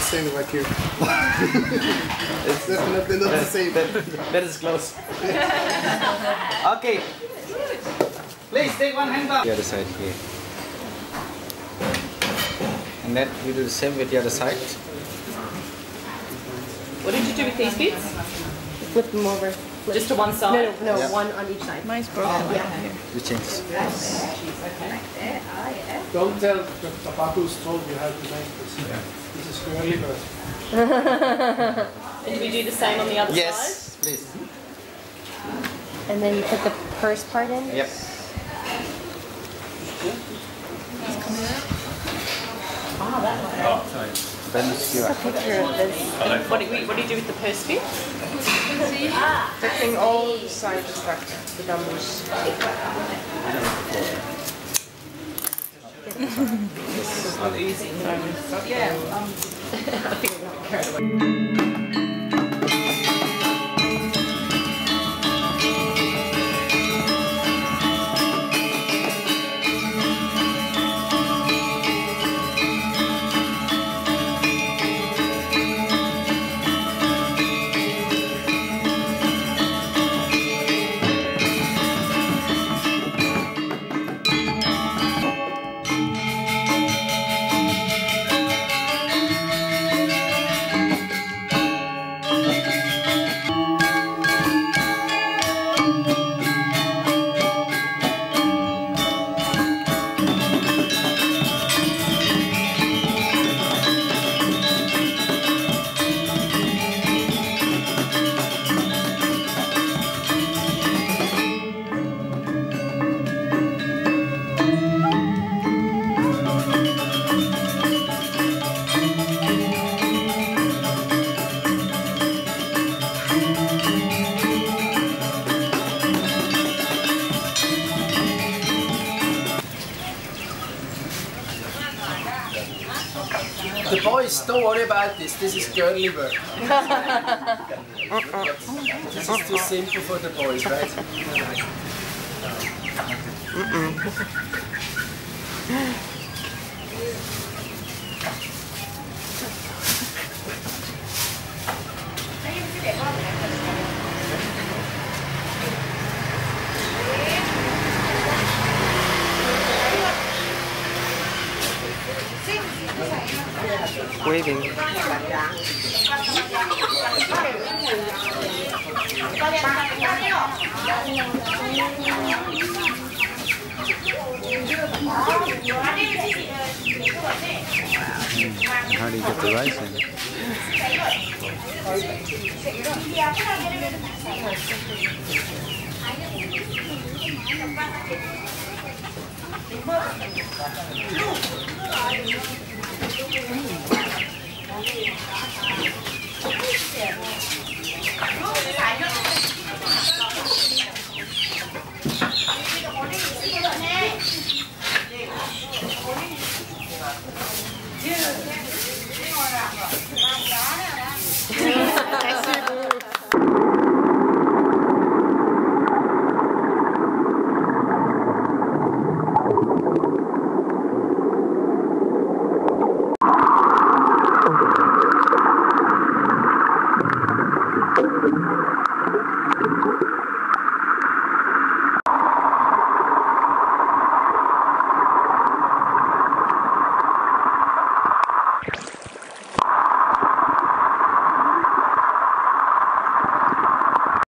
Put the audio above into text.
the same like you. It's definitely not the same. That is close. Okay. Please take one hand up. The other side here. And then you do the same with the other side. What did you do with these beads? Flip them over. Flip. Just to one side? No, yeah. One on each side. Mine's broken. Oh, yeah. Here. You change. Okay. Don't tell the tobacco told you how to make this. Yeah. This is curly bird. And do we do the same on the other side? Yes, please. And then you put the purse part in? Yep. Wow, that one. Oh, nice. Bend the skewer. Just a picture of this. What do you do with the purse bit? Fixing all the sides back, the numbers. This is not easy. Yeah. I think we're carried away. The boys, don't worry about this. This is girl liver. This is too simple for the boys, right? Waving. How do you get the rice in? Yeah.